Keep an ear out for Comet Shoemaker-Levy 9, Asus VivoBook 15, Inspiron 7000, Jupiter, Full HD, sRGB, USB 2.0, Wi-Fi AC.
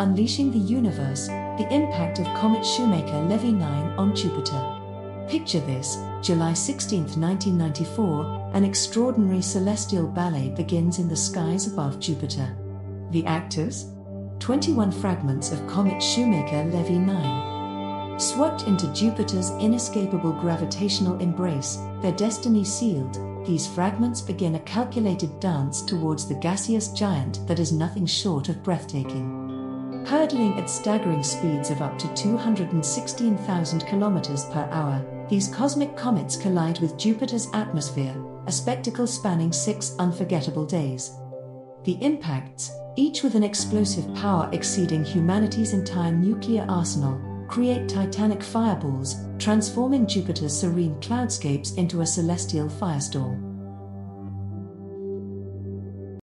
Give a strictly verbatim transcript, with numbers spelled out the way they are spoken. Unleashing the Universe, the Impact of Comet Shoemaker-Levy nine on Jupiter. Picture this, July sixteenth nineteen ninety-four, an extraordinary celestial ballet begins in the skies above Jupiter. The actors? twenty-one fragments of Comet Shoemaker-Levy nine. Swept into Jupiter's inescapable gravitational embrace, their destiny sealed, these fragments begin a calculated dance towards the gaseous giant that is nothing short of breathtaking. Hurtling at staggering speeds of up to two hundred sixteen thousand kilometers per hour, these cosmic comets collide with Jupiter's atmosphere, a spectacle spanning six unforgettable days. The impacts, each with an explosive power exceeding humanity's entire nuclear arsenal, create titanic fireballs, transforming Jupiter's serene cloudscapes into a celestial firestorm.